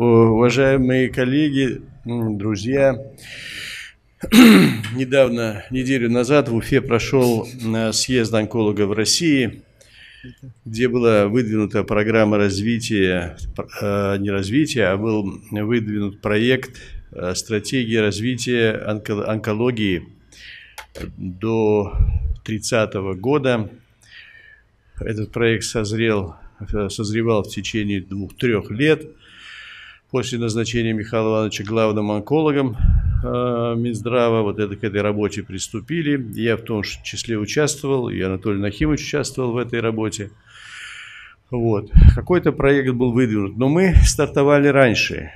Уважаемые коллеги, друзья, недавно, неделю назад в Уфе прошел съезд онкологов России, где была выдвинута программа развития, не развития, а был выдвинут проект стратегии развития онкологии до 30 года. Этот проект созревал в течение 2-3 лет. После назначения Михаила Ивановича главным онкологом Минздрава к этой работе приступили. Я в том числе участвовал, и Анатолий Нахимович участвовал в этой работе. Какой-то проект был выдвинут, но мы стартовали раньше.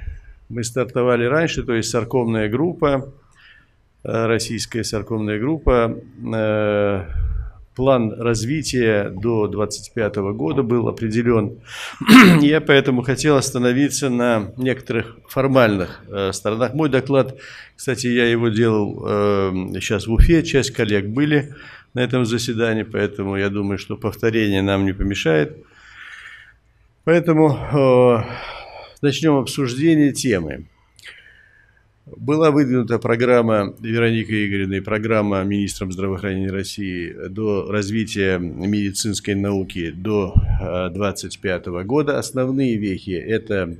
То есть саркомная группа, российская саркомная группа, план развития до 2025 года был определен. Я поэтому хотел остановиться на некоторых формальных сторонах. Мой доклад, кстати, я его делал сейчас в Уфе, часть коллег были на этом заседании, поэтому я думаю, что повторение нам не помешает. Поэтому начнем обсуждение темы. Была выдвинута программа Вероники Игоревны, программа министром здравоохранения России до развития медицинской науки до 2025 года. Основные вехи – это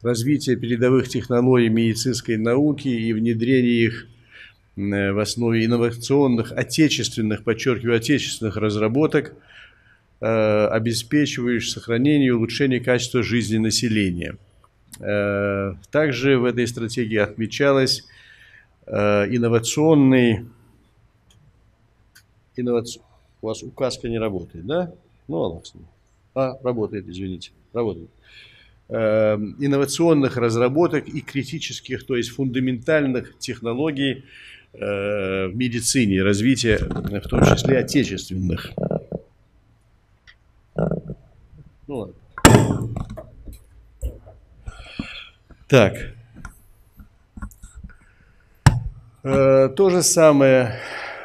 развитие передовых технологий медицинской науки и внедрение их в основе инновационных, отечественных, подчеркиваю, отечественных разработок, обеспечивающих сохранение и улучшение качества жизни населения. Также в этой стратегии отмечалось У вас указка не работает, да? Работает, извините. Работает. Инновационных разработок и критических, то есть фундаментальных технологий в медицине, развития, в том числе отечественных. Так, то же самое,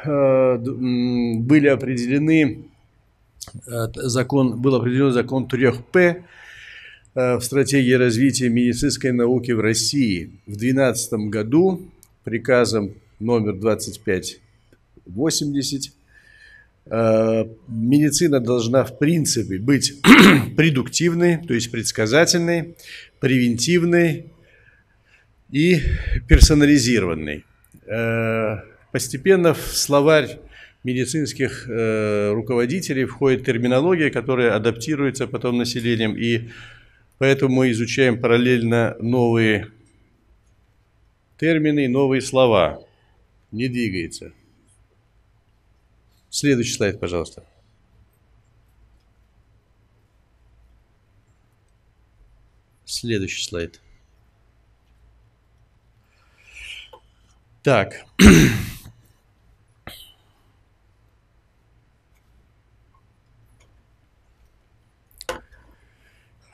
был определен закон 3П в стратегии развития медицинской науки в России. В 2012 году приказом номер 2580 медицина должна в принципе быть предуктивной, то есть предсказательной, превентивной и персонализированный. Постепенно в словарь медицинских руководителей входит терминология, которая адаптируется потом населением, и поэтому мы изучаем параллельно новые термины, новые слова. Не двигается. Следующий слайд, пожалуйста. Следующий слайд. Так.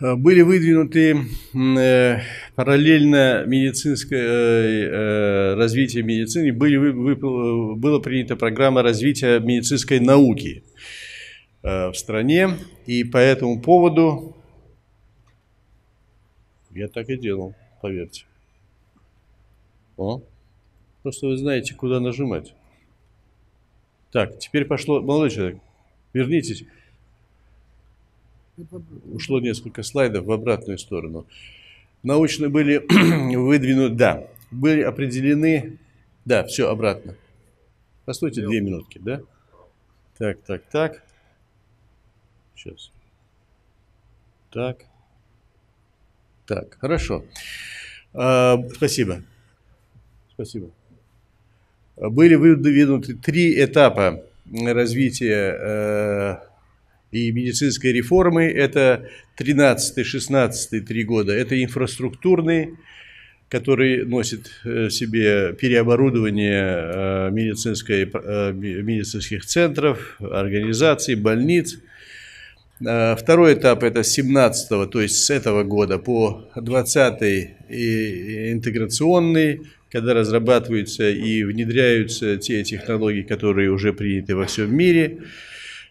Были выдвинуты параллельно медицинское развитие медицины, была принята программа развития медицинской науки в стране, и по этому поводу я так и делал, поверьте. Просто вы знаете, куда нажимать. Так, теперь пошло. Молодой человек, вернитесь. Ушло несколько слайдов в обратную сторону. Научно были выдвинуты, да, были определены, да, все обратно. Постойте 2 минутки, да? Так. Сейчас. Так, хорошо. Спасибо. Были выдвинуты 3 этапа развития и медицинской реформы. Это 13-16 3 года. Это инфраструктурный, который носит в себе переоборудование медицинских центров, организаций, больниц. Второй этап – это с 17-го, то есть с этого года, по 20-й интеграционный, когда разрабатываются и внедряются те технологии, которые уже приняты во всем мире.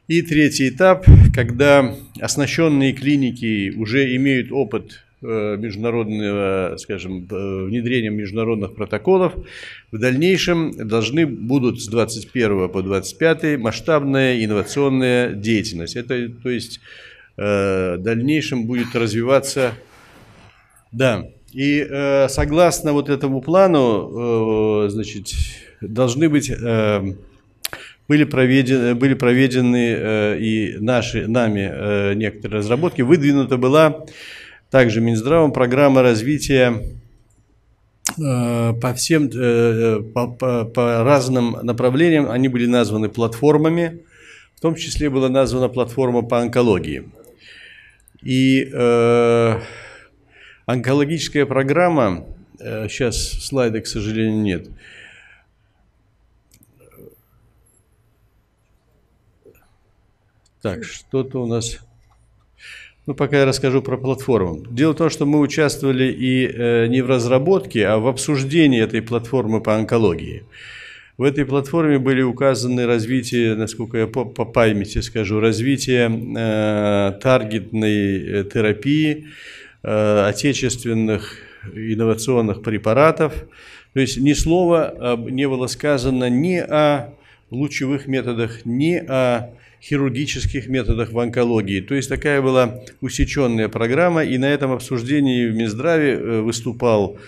И третий этап, когда оснащенные клиники уже имеют опыт международного, скажем, внедрения международных протоколов, в дальнейшем должны будут с 21 по 25 масштабная инновационная деятельность. Это, то есть, в дальнейшем будет развиваться, да. И согласно вот этому плану, значит, должны быть... Были проведены и нами некоторые разработки. Выдвинута была также Минздравом программа развития по разным направлениям. Они были названы платформами, в том числе была названа платформа по онкологии. И онкологическая программа, сейчас слайда, к сожалению, нет. Так, что-то у нас... Ну, пока я расскажу про платформу. Дело в том, что мы участвовали и не в разработке, а в обсуждении этой платформы по онкологии. В этой платформе были указаны развитие, насколько я по памяти скажу, развитие таргетной терапии, отечественных инновационных препаратов. То есть ни слова не было сказано ни о лучевых методах, ни о... хирургических методах в онкологии. То есть такая была усеченная программа, и на этом обсуждении в Минздраве выступал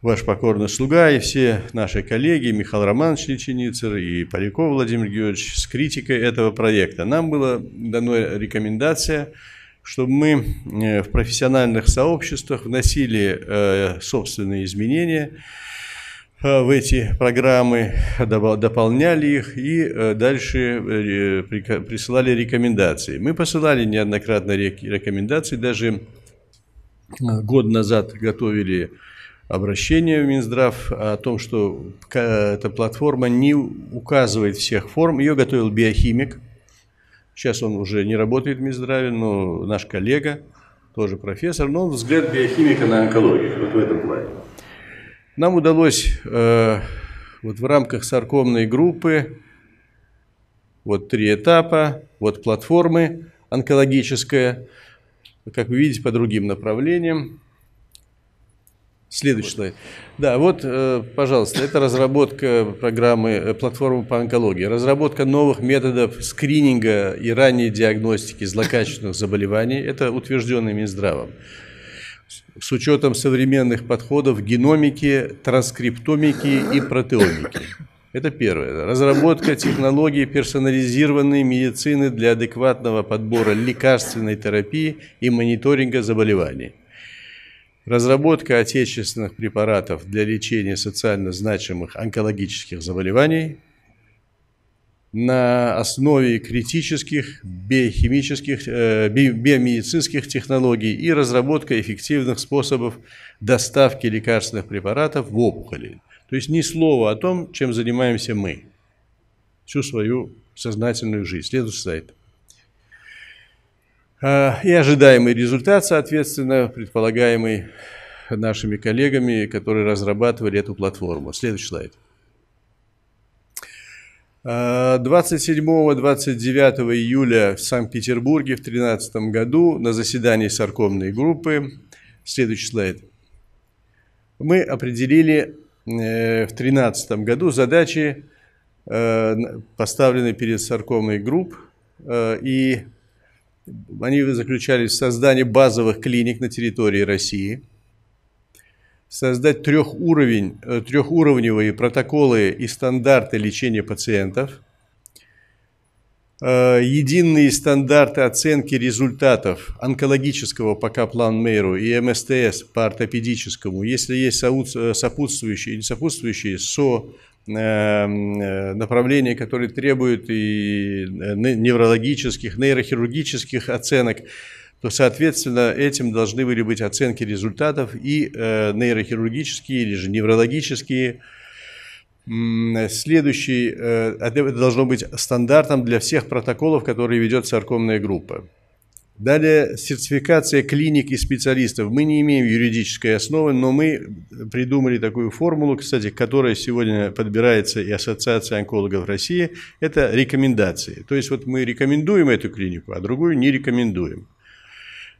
ваш покорный слуга и все наши коллеги, Михаил Романович Личинцер и Поляков Владимир Георгиевич, с критикой этого проекта. Нам была дана рекомендация, чтобы мы в профессиональных сообществах вносили собственные изменения в эти программы, дополняли их и дальше присылали рекомендации. Мы посылали неоднократно рекомендации, даже год назад готовили обращение в Минздрав о том, что эта платформа не указывает всех форм. Ее готовил биохимик, сейчас он уже не работает в Минздраве, но наш коллега, тоже профессор, но он взгляд биохимика на онкологию, вот в этом плане. Нам удалось вот в рамках саркомной группы, вот три этапа, вот платформы онкологическая, как вы видите, по другим направлениям. Следующий слайд. Да, вот, пожалуйста, это разработка программы платформы по онкологии, разработка новых методов скрининга и ранней диагностики злокачественных заболеваний, это утвержденный Минздравом, с учетом современных подходов геномики, транскриптомики и протеомики. Это первое. Разработка технологий персонализированной медицины для адекватного подбора лекарственной терапии и мониторинга заболеваний. Разработка отечественных препаратов для лечения социально значимых онкологических заболеваний на основе критических биомедицинских технологий и разработка эффективных способов доставки лекарственных препаратов в опухоли. То есть ни слова о том, чем занимаемся мы всю свою сознательную жизнь. Следующий слайд. И ожидаемый результат, соответственно, предполагаемый нашими коллегами, которые разрабатывали эту платформу. Следующий слайд. 27-29 июля в Санкт-Петербурге в 2013 году на заседании саркомной группы, следующий слайд, мы определили в 2013 году задачи, поставленные перед саркомной группой, и они заключались в создании базовых клиник на территории России, создать трехуровневые протоколы и стандарты лечения пациентов, единые стандарты оценки результатов онкологического пока план МЭРу и МСТС по ортопедическому, если есть сопутствующие и несопутствующие направления, которые требуют и неврологических, нейрохирургических оценок, то, соответственно, этим должны были быть оценки результатов и нейрохирургические или же неврологические. Следующий, это должно быть стандартом для всех протоколов, которые ведет саркомная группа. Далее, сертификация клиник и специалистов. Мы не имеем юридической основы, но мы придумали такую формулу, кстати, которая сегодня подбирается и Ассоциация онкологов России. Это рекомендации. То есть вот мы рекомендуем эту клинику, а другую не рекомендуем.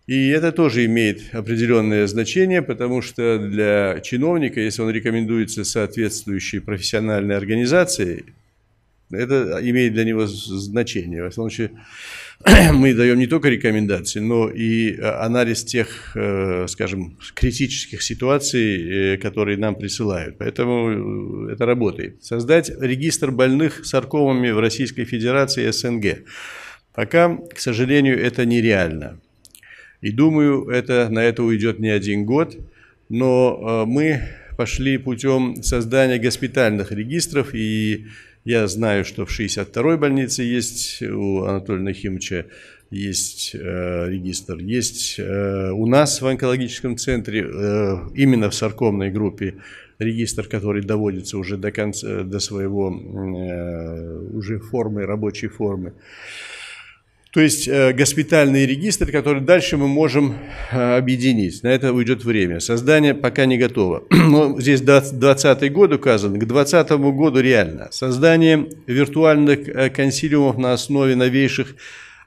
И это тоже имеет определенное значение, потому что для чиновника, если он рекомендуется соответствующей профессиональной организацией, это имеет для него значение. В основном мы даем не только рекомендации, но и анализ тех, скажем, критических ситуаций, которые нам присылают. Поэтому это работает. Создать регистр больных саркомами в Российской Федерации и СНГ. Пока, к сожалению, это нереально. И думаю, на это уйдет не один год, но мы пошли путем создания госпитальных регистров, и я знаю, что в 62-й больнице есть, у Анатолия Нахимовича есть регистр, есть у нас в онкологическом центре, именно в саркомной группе, регистр, который доводится уже до конца, до своего уже формы, рабочей формы. То есть госпитальный регистр, который дальше мы можем объединить. На это уйдет время. Создание пока не готово. Но здесь 2020 год указан. К 2020 году реально. Создание виртуальных консилиумов на основе новейших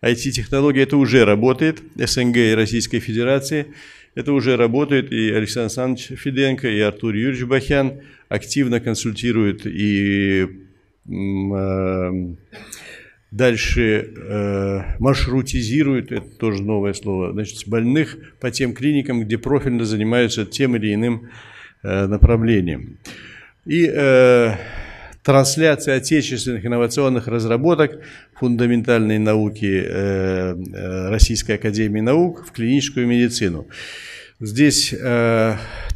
IT-технологий. Это уже работает. СНГ и Российской Федерации. Это уже работает. И Александр Александрович Феденко, и Артур Юрьевич Бахян активно консультируют и... Дальше маршрутизируют, это тоже новое слово, значит, больных по тем клиникам, где профильно занимаются тем или иным направлением. И трансляция отечественных инновационных разработок фундаментальной науки Российской академии наук в клиническую медицину. Здесь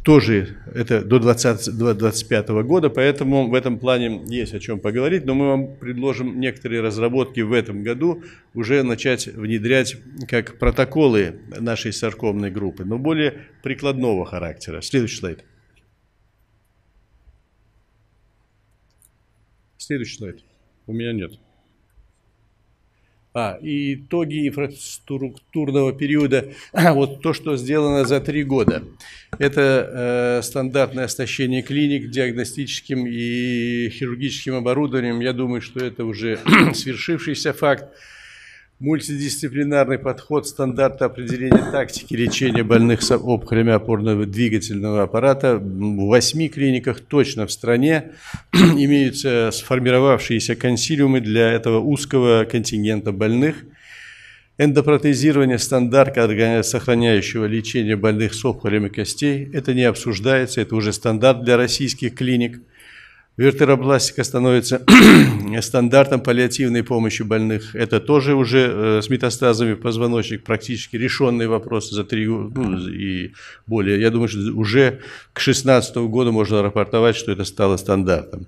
тоже это до 2025 года, поэтому в этом плане есть о чем поговорить, но мы вам предложим некоторые разработки в этом году уже начать внедрять как протоколы нашей саркомной группы, но более прикладного характера. Следующий слайд. Следующий слайд. У меня нет. Итоги инфраструктурного периода, вот то, что сделано за 3 года. Это стандартное оснащение клиник диагностическим и хирургическим оборудованием. Я думаю, что это уже свершившийся факт. Мультидисциплинарный подход, стандарты определения тактики лечения больных с опухолями опорного двигательного аппарата. В 8 клиниках точно в стране имеются сформировавшиеся консилиумы для этого узкого контингента больных. Эндопротезирование стандарта сохраняющего лечения больных с опухолями костей. Это не обсуждается, это уже стандарт для российских клиник. Вертеропластика становится стандартом паллиативной помощи больных. Это тоже уже с метастазами в позвоночник практически решенный вопрос за 3 года и более. Я думаю, что уже к 2016 году можно рапортовать, что это стало стандартом.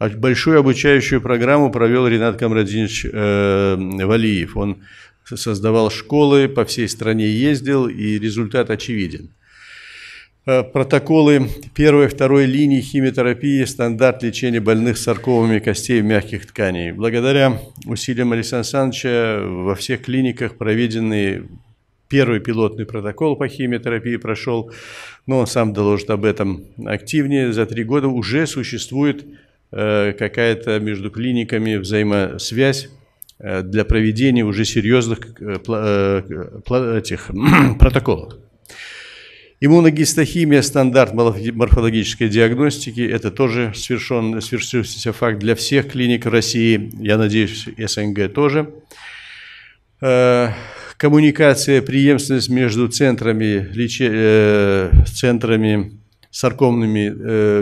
Большую обучающую программу провел Ринат Камраджинович Валиев. Он создавал школы, по всей стране ездил, и результат очевиден. Протоколы 1-2 линии химиотерапии, стандарт лечения больных с саркомами костей и мягких тканей. Благодаря усилиям Александра Александровича во всех клиниках проведенный первый пилотный протокол по химиотерапии прошел, но он сам доложит об этом активнее. За 3 года уже существует какая-то между клиниками взаимосвязь для проведения уже серьезных протоколов. Иммуногистохимия, стандарт морфологической диагностики, это тоже свершившийся факт для всех клиник России, я надеюсь, СНГ тоже. Коммуникация, преемственность между центрами саркомными,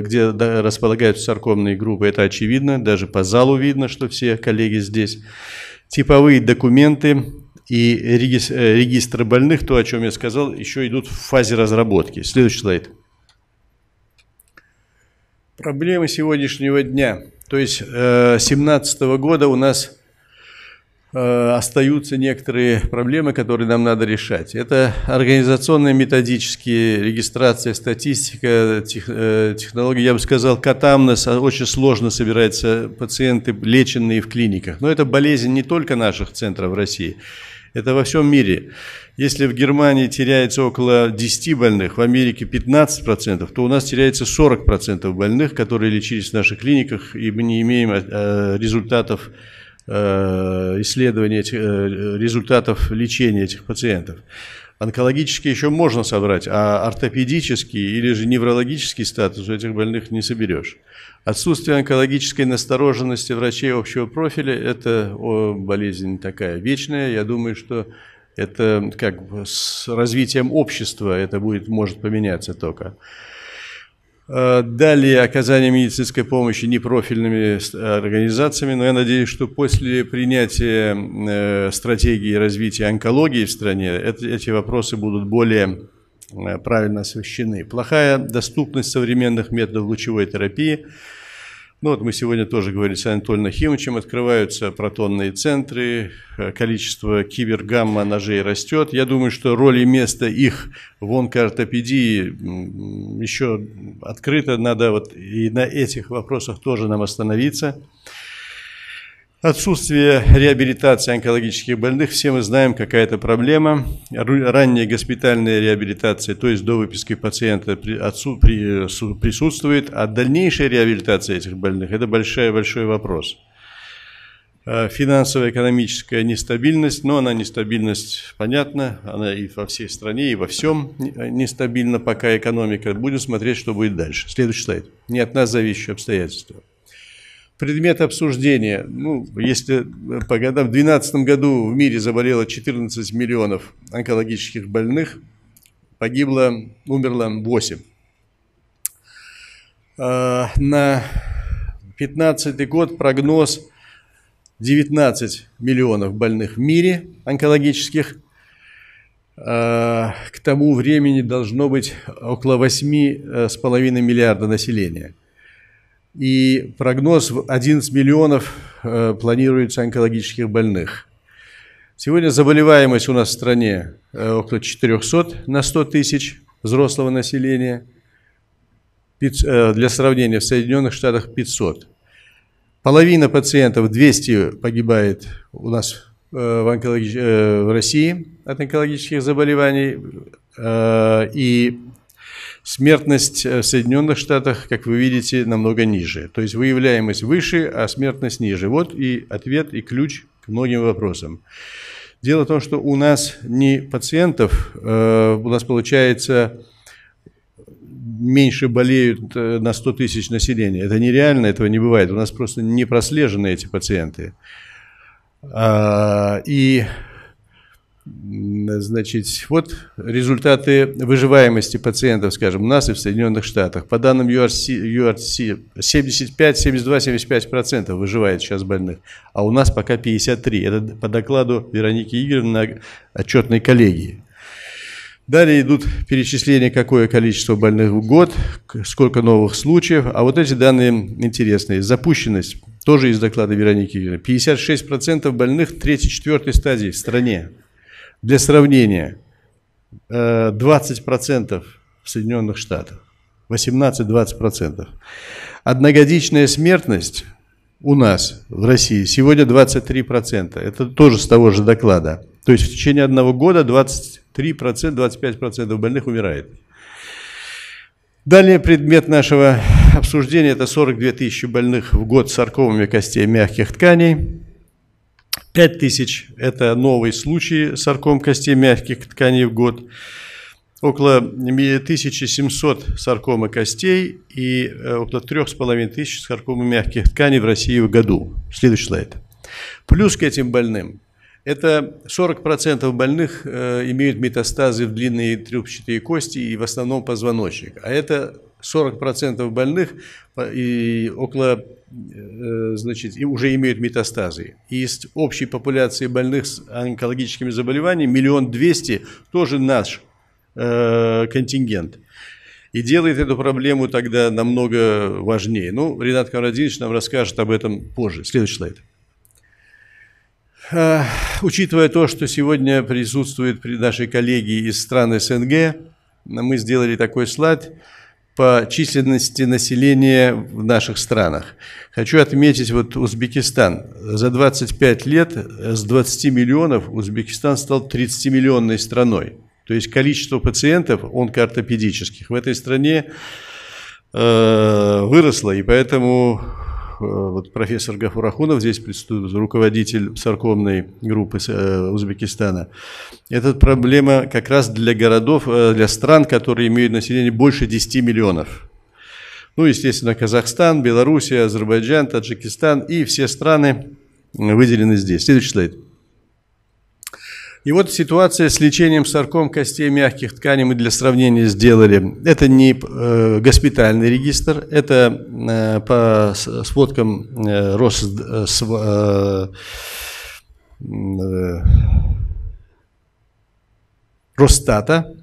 где располагаются саркомные группы, это очевидно, даже по залу видно, что все коллеги здесь. Типовые документы и регистры больных, то, о чем я сказал, еще идут в фазе разработки. Следующий слайд. Проблемы сегодняшнего дня. То есть 2017 года у нас остаются некоторые проблемы, которые нам надо решать. Это организационные, методические, регистрация, статистика, технологии. Я бы сказал, катамнез, очень сложно собираются пациенты, леченные в клиниках. Но это болезнь не только наших центров России. Это во всем мире. Если в Германии теряется около 10 больных, в Америке 15%, то у нас теряется 40% больных, которые лечились в наших клиниках, и мы не имеем результатов исследований, результатов лечения этих пациентов. Онкологические еще можно собрать, а ортопедические или же неврологический статус у этих больных не соберешь. Отсутствие онкологической настороженности врачей общего профиля – это болезнь такая вечная. Я думаю, что это как с развитием общества это будет, может поменяться только. Далее оказание медицинской помощи непрофильными организациями, но я надеюсь, что после принятия стратегии развития онкологии в стране эти вопросы будут более правильно освещены. Плохая доступность современных методов лучевой терапии. Ну вот мы сегодня тоже говорили с Анатолием Нахимовичем, открываются протонные центры, количество кибергамма-ножей растет. Я думаю, что роль и место их в онкоортопедии еще открыто, надо вот и на этих вопросах тоже нам остановиться. Отсутствие реабилитации онкологических больных, все мы знаем, какая это проблема. Ранняя госпитальная реабилитация, то есть до выписки пациента присутствует, а дальнейшая реабилитация этих больных – это большой вопрос. Финансово-экономическая нестабильность, но она нестабильность, понятно, она и во всей стране, и во всем нестабильна пока экономика. Будем смотреть, что будет дальше. Следующий слайд. Не от нас зависящие обстоятельства. Предмет обсуждения. Ну, если по годам, в 2012 году в мире заболело 14 миллионов онкологических больных, погибло, умерло 8. На 2015 год прогноз 19 миллионов больных в мире онкологических. К тому времени должно быть около 8,5 миллиарда населения. И прогноз в 11 миллионов планируется онкологических больных. Сегодня заболеваемость у нас в стране около 400 на 100 тысяч взрослого населения. Для сравнения, в Соединенных Штатах 500. Половина пациентов, 200, погибает у нас в России от онкологических заболеваний. И смертность в Соединенных Штатах, как вы видите, намного ниже. То есть выявляемость выше, а смертность ниже. Вот и ответ, и ключ к многим вопросам. Дело в том, что у нас не пациентов, у нас получается меньше болеют на 100 тысяч населения. Это нереально, этого не бывает. У нас просто не прослежены эти пациенты. И... Значит, вот результаты выживаемости пациентов, скажем, у нас и в Соединенных Штатах. По данным URC 72-75% выживает сейчас больных, а у нас пока 53%. Это по докладу Вероники Игоревны, отчетной коллегии. Далее идут перечисления, какое количество больных в год, сколько новых случаев. А вот эти данные интересные. Запущенность, тоже из доклада Вероники Игоревны. 56% больных 3-4 стадии в стране. Для сравнения, 20% в Соединенных Штатах, 18-20%. Одногодичная смертность у нас в России сегодня 23%. Это тоже с того же доклада. То есть в течение одного года 23-25% больных умирает. Далее предмет нашего обсуждения – это 42 тысячи больных в год с саркомами костей мягких тканей. 5 тысяч – это новые случаи сарком костей мягких тканей в год. Около 1700 саркома костей и около 3500 саркома мягких тканей в России в году. Следующий слайд. Плюс к этим больным – это 40% больных имеют метастазы в длинные трубчатые кости и в основном позвоночник. А это 40% больных и около... Значит, и уже имеют метастазы. И из общей популяции больных с онкологическими заболеваниями 1 200 000 тоже наш контингент. И делает эту проблему тогда намного важнее. Ну, Ринат Камраджинович нам расскажет об этом позже. Следующий слайд. Учитывая то, что сегодня присутствуют наши коллеги из стран СНГ, мы сделали такой слайд. по численности населения в наших странах. Хочу отметить вот Узбекистан. За 25 лет с 20 миллионов Узбекистан стал 30-миллионной страной. То есть количество пациентов онкоортопедических в этой стране выросло, и поэтому вот профессор Гафурахунов, здесь руководитель саркомной группы Узбекистана. Это проблема как раз для городов, для стран, которые имеют население больше 10 миллионов. Ну, естественно, Казахстан, Белоруссия, Азербайджан, Таджикистан и все страны выделены здесь. Следующий слайд. И вот ситуация с лечением сарком костей мягких тканей мы для сравнения сделали. Это не госпитальный регистр, это по сводкам Росстата.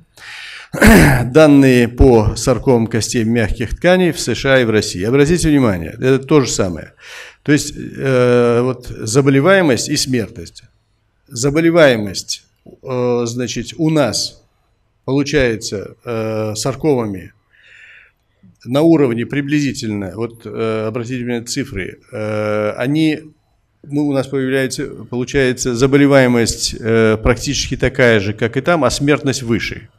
Данные по сарком костей мягких тканей в США и в России. Обратите внимание, это то же самое. То есть вот заболеваемость и смертность. Заболеваемость, значит, у нас получается саркомами на уровне приблизительно, вот обратите внимание цифры, у нас получается заболеваемость практически такая же, как и там, а смертность выше.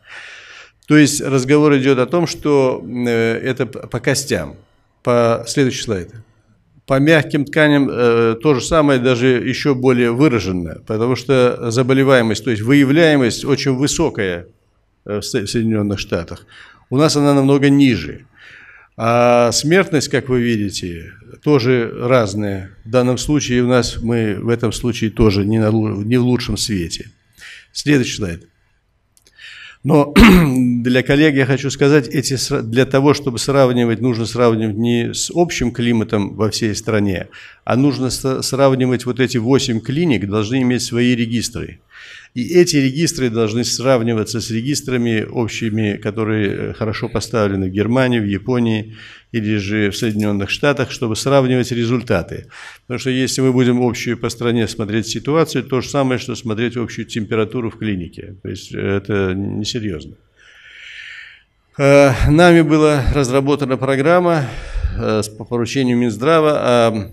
То есть разговор идет о том, что это по костям. Следующий слайд. По мягким тканям то же самое, даже еще более выраженно, потому что заболеваемость, то есть выявляемость очень высокая в Соединенных Штатах. У нас она намного ниже. А смертность, как вы видите, тоже разная. В данном случае у нас мы в этом случае тоже не в лучшем свете. Следующий слайд. Но для коллег я хочу сказать, для того, чтобы сравнивать, нужно сравнивать не с общим климатом во всей стране, а нужно сравнивать вот эти 8 клиник, должны иметь свои регистры. И эти регистры должны сравниваться с регистрами общими, которые хорошо поставлены в Германии, в Японии или же в Соединенных Штатах, чтобы сравнивать результаты. Потому что если мы будем общую по стране смотреть ситуацию, то же самое, что смотреть общую температуру в клинике. То есть это несерьезно. Нами была разработана программа по поручению Минздрава о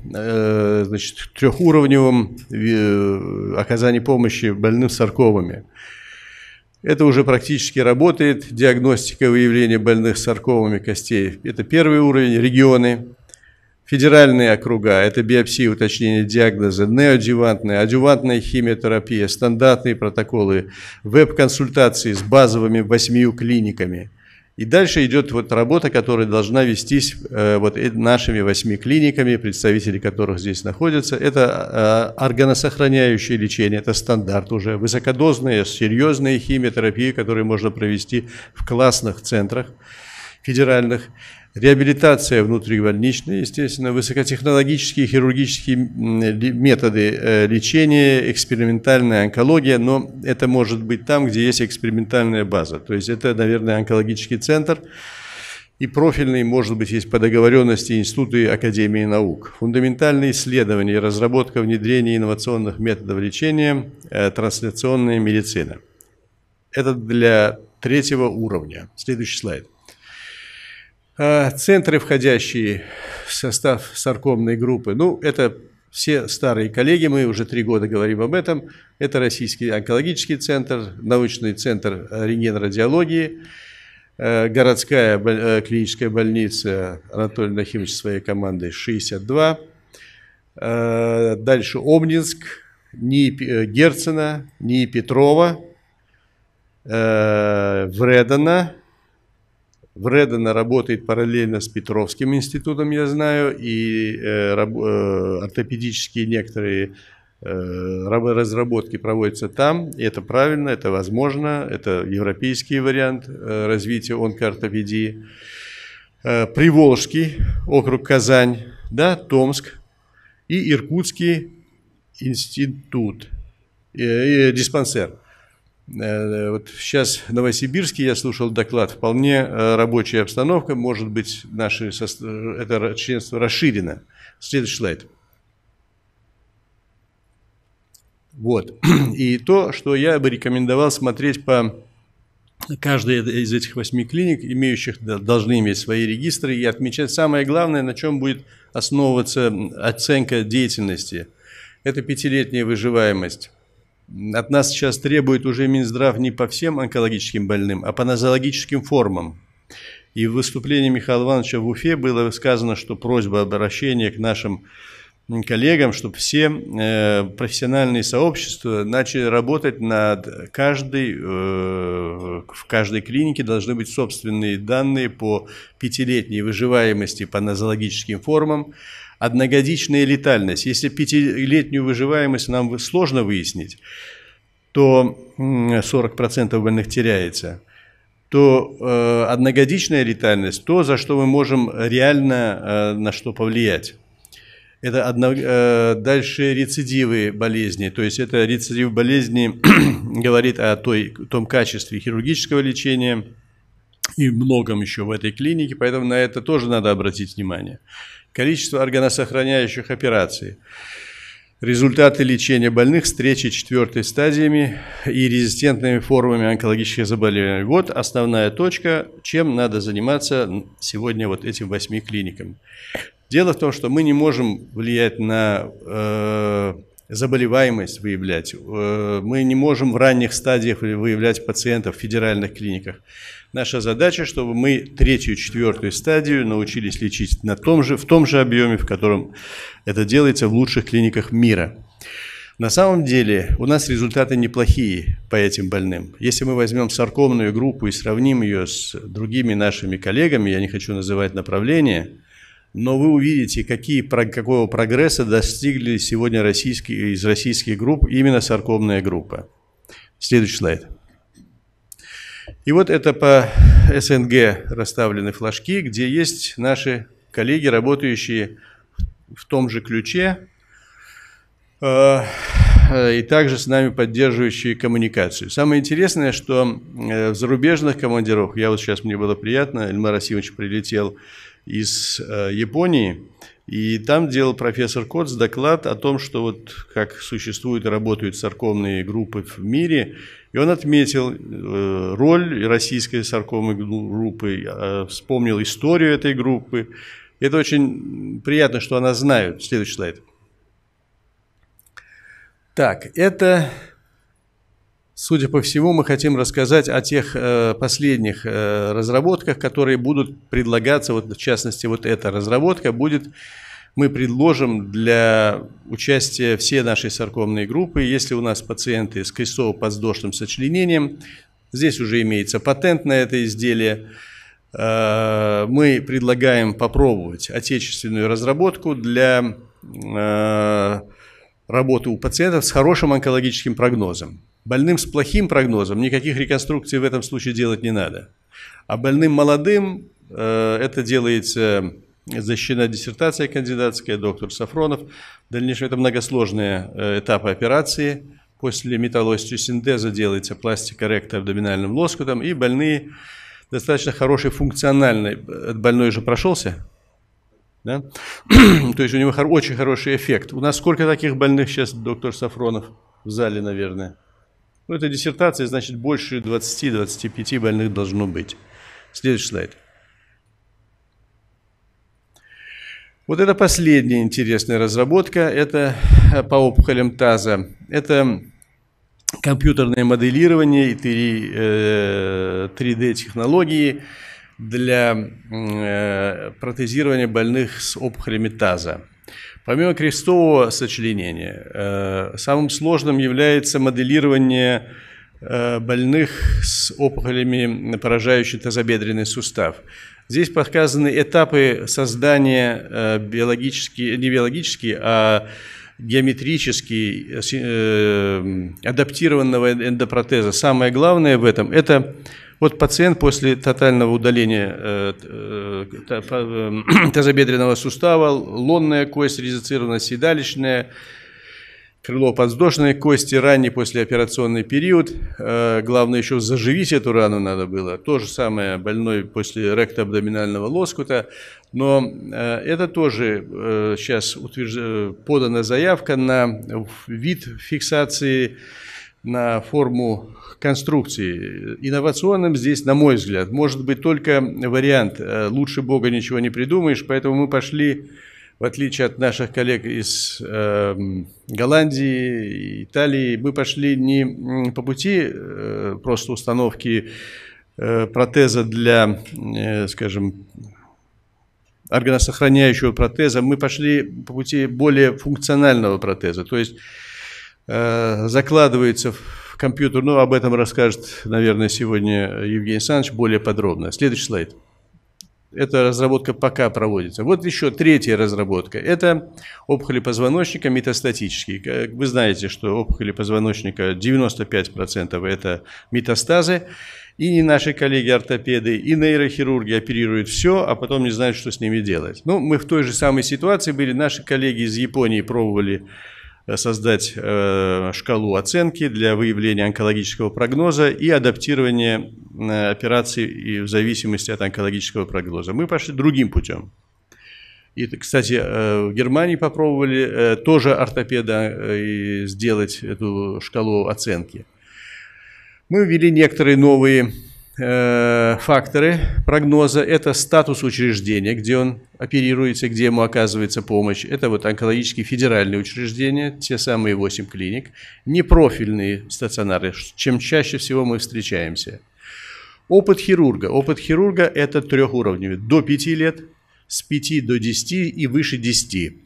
трехуровневом оказании помощи больным саркомами. Это уже практически работает. Диагностика выявления больных саркомами костей – это первый уровень, регионы. Федеральные округа – это биопсия, уточнение диагноза, неоадъювантная, адъювантная химиотерапия, стандартные протоколы, веб-консультации с базовыми 8 клиниками. И дальше идет вот работа, которая должна вестись вот нашими 8 клиниками, представители которых здесь находятся. Это органосохраняющее лечение, это стандарт уже, высокодозная, серьезная химиотерапия, которую можно провести в классных центрах федеральных. Реабилитация внутрибольничная, естественно, высокотехнологические хирургические методы лечения, экспериментальная онкология, но это может быть там, где есть экспериментальная база. То есть это, наверное, онкологический центр и профильный, может быть, есть по договоренности институты Академии наук. Фундаментальные исследования, разработка, внедрение инновационных методов лечения, трансляционная медицина. Это для третьего уровня. Следующий слайд. Центры, входящие в состав саркомной группы, ну, это все старые коллеги, мы уже 3 года говорим об этом. Это Российский онкологический центр, научный центр рентген-радиологии, городская клиническая больница Анатолия Нахимовича своей командой 62. Дальше Обнинск, НИИ Герцена, НИИ Петрова, Вредена. Вредена работает параллельно с Петровским институтом, я знаю, и ортопедические некоторые разработки проводятся там. И это правильно, это возможно, это европейский вариант развития онкоортопедии. Приволжский округ Казань, да, Томск и Иркутский институт, диспансер. Вот сейчас в Новосибирске я слушал доклад, вполне рабочая обстановка, может быть, это членство расширено. Следующий слайд. Вот. И то, что я бы рекомендовал смотреть по Каждая из этих 8 клиник, имеющих, должны иметь свои регистры и отмечать самое главное, на чем будет основываться оценка деятельности. Это 5-летняя выживаемость. От нас сейчас требует уже Минздрав не по всем онкологическим больным, а по нозологическим формам. И в выступлении Михаила Ивановича в Уфе было сказано, что просьба обращения к нашим коллегам, чтобы все профессиональные сообщества начали работать над каждой, в каждой клинике должны быть собственные данные по 5-летней выживаемости по нозологическим формам, одногодичная летальность. Если 5-летнюю выживаемость нам сложно выяснить, то 40% больных теряется, то одногодичная летальность, то, за что мы можем реально на что повлиять. Это дальше рецидивы болезни, то есть это рецидив болезни говорит о том качестве хирургического лечения и многом еще в этой клинике, поэтому на это тоже надо обратить внимание. Количество органосохраняющих операций, результаты лечения больных с 3-4 стадиями и резистентными формами онкологических заболеваний. Вот основная точка, чем надо заниматься сегодня вот этим 8 клиникам. Дело в том, что мы не можем влиять на заболеваемость, выявлять. Мы не можем в ранних стадиях выявлять пациентов в федеральных клиниках. Наша задача, чтобы мы 3-4 стадию научились лечить в том же объеме, в котором это делается в лучших клиниках мира. На самом деле у нас результаты неплохие по этим больным. Если мы возьмем саркомную группу и сравним ее с другими нашими коллегами, я не хочу называть направления, но вы увидите, какого прогресса достигли сегодня из российских групп именно саркомная группа. Следующий слайд. И вот это по СНГ расставлены флажки, где есть наши коллеги, работающие в том же ключе, и также с нами поддерживающие коммуникацию. Самое интересное, что в зарубежных командировках, мне было приятно, Эльмар Асимович прилетел из Японии, и там делал профессор Котс доклад о том, что вот как существуют и работают саркомные группы в мире, и он отметил роль российской саркомной группы, вспомнил историю этой группы. Это очень приятно, что она знает. Следующий слайд. Так, это, судя по всему, мы хотим рассказать о тех последних разработках, которые будут предлагаться, вот, в частности, вот эта разработка будет, мы предложим для участия все наши саркомные группы, если у нас пациенты с крестово-подвздошным сочленением, здесь уже имеется патент на это изделие, мы предлагаем попробовать отечественную разработку для работы у пациентов с хорошим онкологическим прогнозом. Больным с плохим прогнозом никаких реконструкций в этом случае делать не надо. А больным молодым это делается, защищена диссертация кандидатская, доктор Сафронов. В дальнейшем это многосложные этапы операции. После металлоостеосинтеза делается пластика ректа абдоминальным лоскутом. И больные достаточно хороший функциональный. Больной же прошелся. Да? То есть у него очень хороший эффект. У нас сколько таких больных сейчас, доктор Сафронов, в зале, наверное? Ну, это диссертация, значит, больше 20-25 больных должно быть. Следующий слайд. Вот это последняя интересная разработка. Это по опухолям таза. Это компьютерное моделирование и 3D-технологии для протезирования больных с опухолями таза. Помимо крестового сочленения, самым сложным является моделирование больных с опухолями, поражающими тазобедренный сустав. Здесь показаны этапы создания не биологические, а геометрически адаптированного эндопротеза. Самое главное в этом – это вот пациент после тотального удаления тазобедренного сустава, лонная кость, резицированная седалищная, крыло-подвздошной кости, ранний послеоперационный период. Главное, еще заживить эту рану надо было. То же самое больной после ректоабдоминального лоскута. Но это тоже сейчас подана заявка на вид фиксации на форму конструкции. Инновационным здесь, на мой взгляд, может быть только вариант «лучше Бога ничего не придумаешь», поэтому мы пошли, в отличие от наших коллег из Голландии, Италии, мы пошли не по пути просто установки протеза для, скажем, органосохраняющего протеза, мы пошли по пути более функционального протеза, то есть закладывается в компьютер, но об этом расскажет, наверное, сегодня Евгений Александрович более подробно. Следующий слайд. Эта разработка пока проводится. Вот еще третья разработка. Это опухоли позвоночника метастатические. Как вы знаете, что опухоли позвоночника 95% это метастазы. И наши коллеги-ортопеды, и нейрохирурги оперируют все, а потом не знают, что с ними делать. Ну, мы в той же самой ситуации были. Наши коллеги из Японии пробовали создать шкалу оценки для выявления онкологического прогноза и адаптирования операций и в зависимости от онкологического прогноза. Мы пошли другим путем. И, кстати, в Германии попробовали тоже ортопеда сделать эту шкалу оценки. Мы ввели некоторые новые факторы прогноза. Это статус учреждения, где он оперируется, где ему оказывается помощь. Это вот онкологические федеральные учреждения, те самые 8 клиник. Непрофильные стационары, чем чаще всего мы встречаемся. Опыт хирурга. Опыт хирурга – это трехуровневый. До 5 лет, с 5 до 10 и выше 10.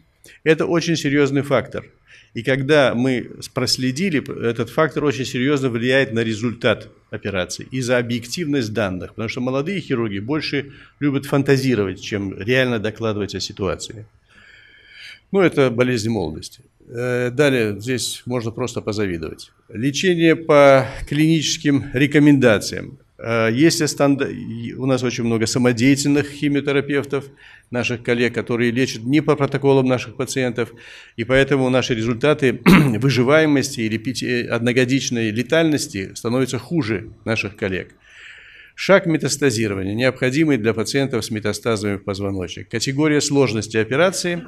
Это очень серьезный фактор. И когда мы проследили, этот фактор очень серьезно влияет на результат операции и за объективность данных, потому что молодые хирурги больше любят фантазировать, чем реально докладывать о ситуации. Ну, это болезнь молодости. Далее, здесь можно просто позавидовать. Лечение по клиническим рекомендациям. Если у нас очень много самодеятельных химиотерапевтов, наших коллег, которые лечат не по протоколам наших пациентов, и поэтому наши результаты выживаемости или одногодичной летальности становятся хуже наших коллег. Шаг метастазирования, необходимый для пациентов с метастазами в позвоночник. Категория сложности операции.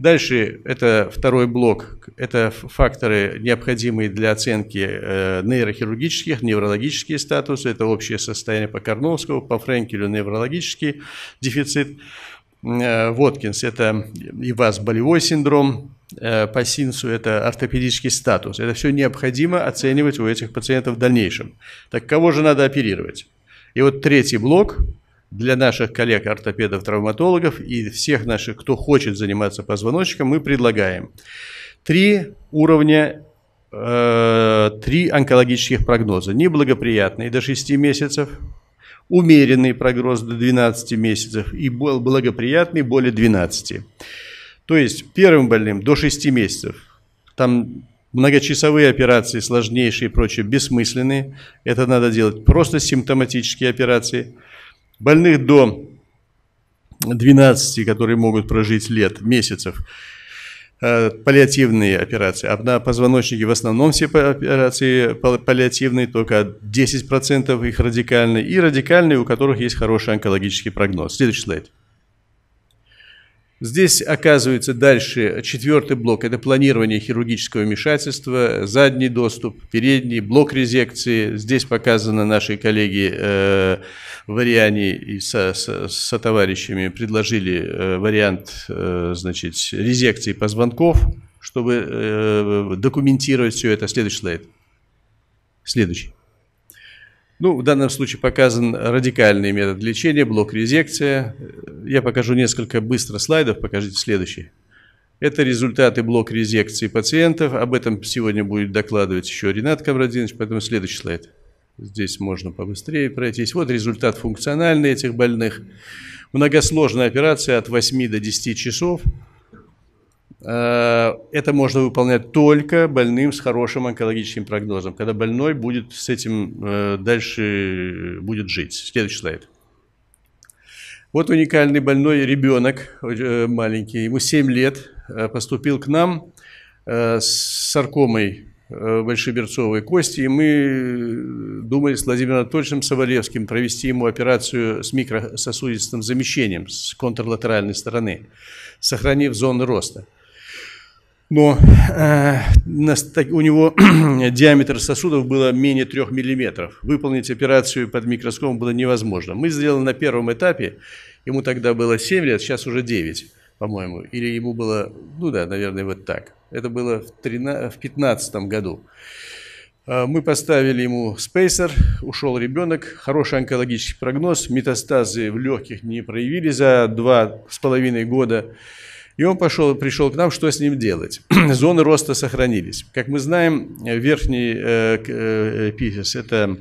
Дальше это второй блок. Это факторы, необходимые для оценки нейрохирургических, неврологические статусы. Это общее состояние по Корновскому, по Френкелю неврологический дефицит. Воткинс – это ИВАС болевой синдром. По СИНСу – это ортопедический статус. Это все необходимо оценивать у этих пациентов в дальнейшем. Так кого же надо оперировать? И вот третий блок для наших коллег, ортопедов, травматологов и всех наших, кто хочет заниматься позвоночником, мы предлагаем 3 уровня, 3 онкологических прогноза. Неблагоприятные до 6 месяцев, умеренный прогноз до 12 месяцев и благоприятный более 12. То есть первым больным до 6 месяцев, там многочасовые операции, сложнейшие и прочее, бессмысленные. Это надо делать просто симптоматические операции. Больных до 12, которые могут прожить лет, месяцев, паллиативные операции. А на позвоночнике в основном все операции паллиативные, только 10% их радикальные. И радикальные, у которых есть хороший онкологический прогноз. Следующий слайд. Здесь оказывается дальше 4-й блок – это планирование хирургического вмешательства, задний доступ, передний, блок резекции. Здесь показаны наши коллеги в Ариане и сотоварищами предложили вариант резекции позвонков, чтобы документировать все это. Следующий слайд. Следующий. Ну, в данном случае показан радикальный метод лечения, блок-резекция. Я покажу несколько быстро слайдов, покажите следующий. Это результаты блок-резекции пациентов. Об этом сегодня будет докладывать еще Ринат Камраджинович, поэтому следующий слайд. Здесь можно побыстрее пройтись. Вот результат функциональный этих больных. Многосложная операция от 8 до 10 часов. Это можно выполнять только больным с хорошим онкологическим прогнозом, когда больной будет с этим дальше будет жить. Следующий слайд. Вот уникальный больной ребенок, маленький, ему 7 лет, поступил к нам с саркомой большеберцовой кости, и мы думали с Владимиром Анатольевичем Савельевским провести ему операцию с микрососудистым замещением с контрлатеральной стороны, сохранив зону роста. но у него диаметр сосудов было менее 3 мм. Выполнить операцию под микроскопом было невозможно. Мы сделали на первом этапе, ему тогда было 7 лет, сейчас уже 9, по-моему, или ему было, ну да, наверное, вот так. Это было в 2015 году. Мы поставили ему спейсер, ушел ребенок, хороший онкологический прогноз, метастазы в легких не проявили за 2,5 года. И он пришел к нам, что с ним делать. Зоны роста сохранились. Как мы знаем, верхний эпифиз, это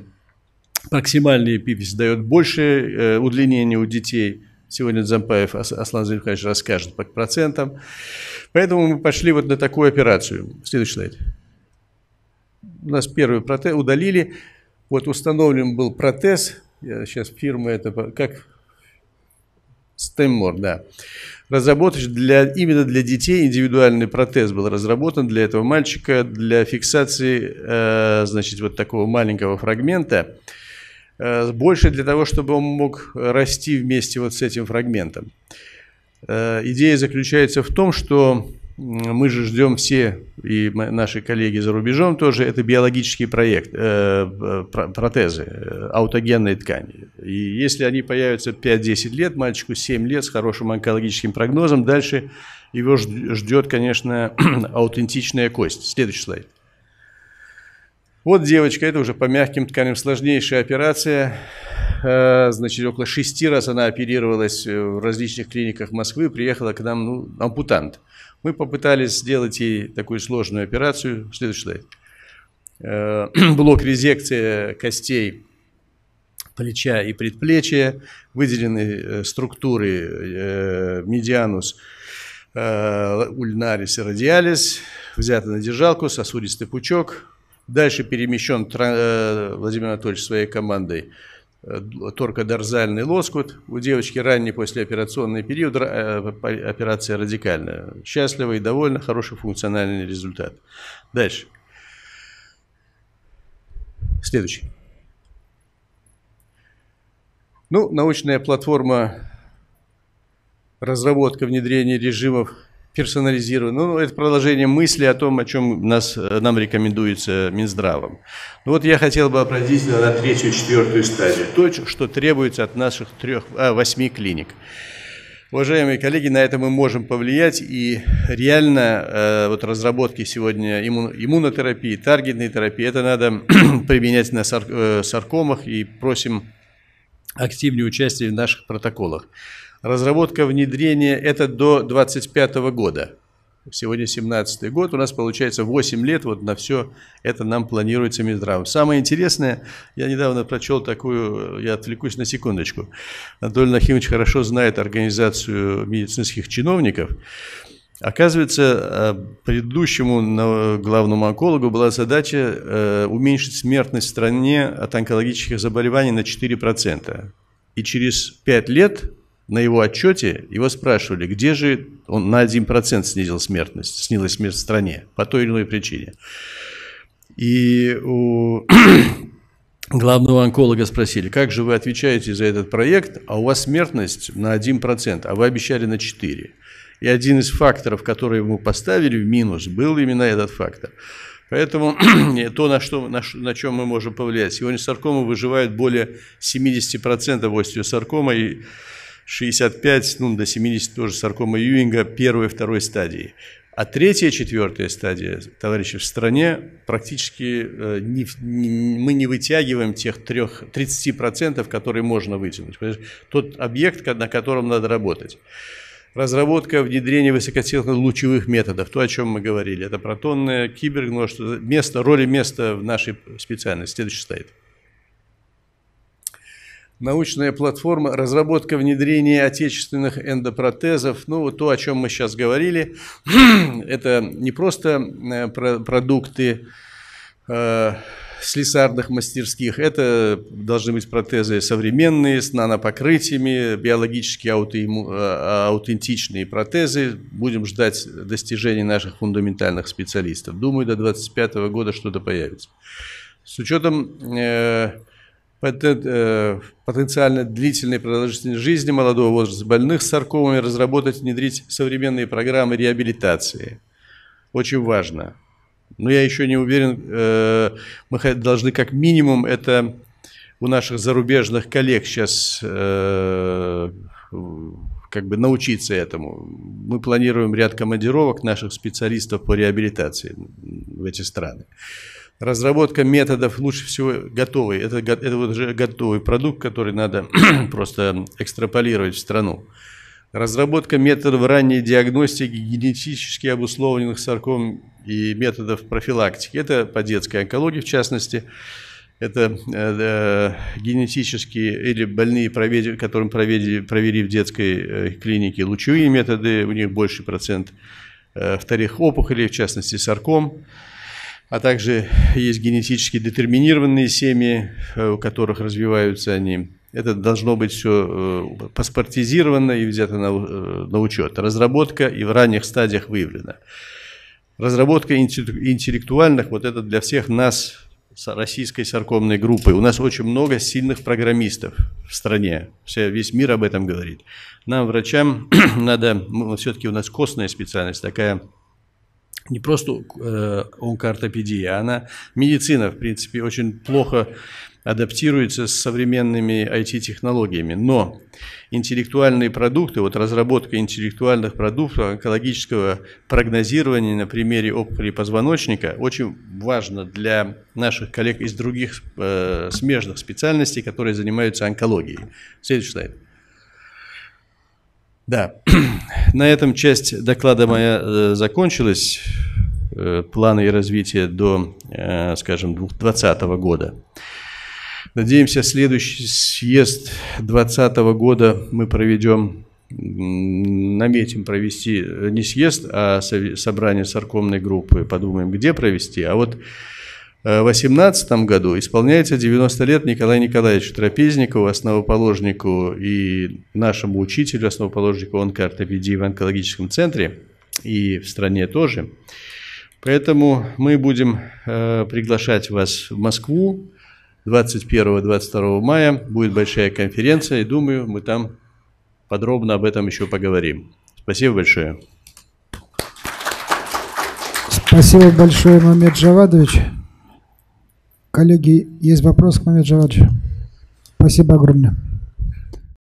проксимальный эпифиз, дает больше удлинения у детей. Сегодня Зампаев Аслан Зелевхайч расскажет по процентам. Поэтому мы пошли вот на такую операцию. Следующий слайд. У нас первый протез удалили. Вот установлен был протез. Сейчас фирма это как... Стэммор, да. Разработан именно для детей, индивидуальный протез был разработан для этого мальчика, для фиксации, значит, вот такого маленького фрагмента. Больше для того, чтобы он мог расти вместе вот с этим фрагментом. Идея заключается в том, что мы же ждем все, и наши коллеги за рубежом тоже, это биологические протезы, аутогенные ткани. И если они появятся 5-10 лет, мальчику 7 лет с хорошим онкологическим прогнозом, дальше его ждет, конечно, аутентичная кость. Следующий слайд. Вот девочка, это уже по мягким тканям сложнейшая операция. Значит, около 6 раз она оперировалась в различных клиниках Москвы, приехала к нам, ну, ампутант. Мы попытались сделать ей такую сложную операцию. Следующий слайд. Блок резекции костей плеча и предплечья. Выделены структуры медианус, ульнарис и радиалис. Взято на держалку, сосудистый пучок. Дальше перемещен Владимир Анатольевич своей командой торкодорзальный лоскут. У девочки ранний послеоперационный период, операция радикальная. Счастлива и довольна, хороший функциональный результат. Дальше. Следующий. Ну, научная платформа, разработка, внедрение режимов персонализированный. Ну, это продолжение мысли о том, о чем нам рекомендуется Минздравом. Ну, вот я хотел бы обратиться на 3-4 стадию. То, что требуется от наших 8 клиник. Уважаемые коллеги, на это мы можем повлиять. И реально вот разработки сегодня иммунотерапии, таргетной терапии, это надо применять на саркомах, и просим активнее участие в наших протоколах. Разработка внедрения – это до 2025 года. Сегодня 2017 год, у нас получается 8 лет, вот на все это нам планируется Минздравом. Самое интересное, я недавно прочел такую, я отвлекусь на секундочку. Анатолий Нахимович хорошо знает организацию медицинских чиновников. Оказывается, предыдущему главному онкологу была задача уменьшить смертность в стране от онкологических заболеваний на 4%. И через 5 лет... На его отчете его спрашивали, где же он на 1% снизил смертность, снизилась смертность в стране по той или иной причине. И у главного онколога спросили, как же вы отвечаете за этот проект, а у вас смертность на 1%, а вы обещали на 4%. И один из факторов, который ему поставили в минус, был именно этот фактор. Поэтому то, на чем мы можем повлиять. Сегодня саркомы выживают более 70% остеосаркома и 65, ну, до 70 тоже саркома Юинга первой и второй стадии. А третья, четвертая стадия, товарищи, в стране практически мы не вытягиваем тех 30%, которые можно вытянуть. Тот объект, на котором надо работать. Разработка, внедрение высокотехнологичных лучевых методов, то, о чем мы говорили. Это протонная, кибергножство, роли места в нашей специальности. Следующий слайд. Научная платформа, разработка, внедрение отечественных эндопротезов. Ну, то, о чем мы сейчас говорили, это не просто продукты слесарных мастерских, это должны быть протезы современные, с нанопокрытиями, биологически аутентичные протезы. Будем ждать достижений наших фундаментальных специалистов. Думаю, до 2025 года что-то появится. С учетом... потенциально длительной продолжительности жизни молодого возраста больных с саркомами, разработать, внедрить современные программы реабилитации, очень важно. Но я еще не уверен, мы должны как минимум, это у наших зарубежных коллег сейчас как бы научиться этому. Мы планируем ряд командировок наших специалистов по реабилитации в эти страны. Разработка методов лучше всего готовый. Это вот уже готовый продукт, который надо просто экстраполировать в страну. Разработка методов ранней диагностики генетически обусловленных сарком и методов профилактики. Это по детской онкологии, в частности. Это генетические или больные, которым провели в детской клинике лучевые методы, у них больший процент вторых опухолей, в частности сарком. А также есть генетически детерминированные семьи, у которых развиваются они. Это должно быть все паспортизировано и взято на учет. Разработка и в ранних стадиях выявлена. Разработка интеллектуальных, вот это для всех нас, российской саркомной группы. У нас очень много сильных программистов в стране. Весь мир об этом говорит. Нам, врачам, надо, все-таки у нас костная специальность такая, не просто онкоортопедия, она, медицина, в принципе, очень плохо адаптируется с современными IT-технологиями. Но интеллектуальные продукты, вот разработка интеллектуальных продуктов, онкологического прогнозирования на примере опухоли позвоночника очень важно для наших коллег из других смежных специальностей, которые занимаются онкологией. Следующий слайд. Да, на этом часть доклада моя закончилась, планы и развитие до, скажем, 2020 года. Надеемся, следующий съезд 2020 года мы проведем, наметим провести не съезд, а собрание саркомной группы, подумаем, где провести. А вот в 2018 году исполняется 90 лет Николаю Николаевичу Трапезникову, основоположнику и нашему учителю, основоположнику онкоортопедии в онкологическом центре и в стране тоже. Поэтому мы будем приглашать вас в Москву 21-22 мая. Будет большая конференция, и думаю, мы там подробно об этом еще поговорим. Спасибо большое. Спасибо большое, Мамед Джавадович. Коллеги, есть вопрос к Мамеду Джавадовичу? Спасибо огромное.